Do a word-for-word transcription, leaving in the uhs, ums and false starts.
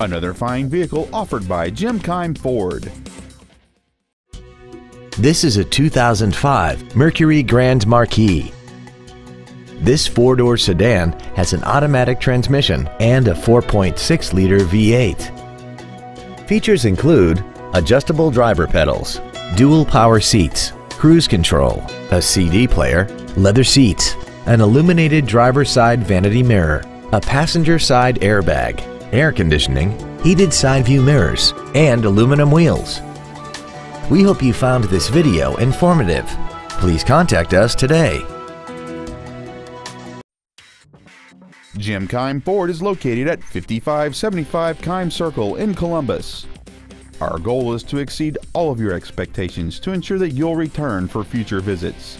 another fine vehicle offered by Jim Keim Ford. This is a two thousand five Mercury Grand Marquis. This four-door sedan has an automatic transmission and a four point six liter V eight. Features include adjustable driver pedals, dual power seats, cruise control, a C D player, leather seats, an illuminated driver's side vanity mirror, a passenger side airbag, air conditioning, heated side view mirrors, and aluminum wheels. We hope you found this video informative. Please contact us today. Jim Keim Ford is located at fifty-five seventy-five Keim Circle in Columbus. Our goal is to exceed all of your expectations to ensure that you'll return for future visits.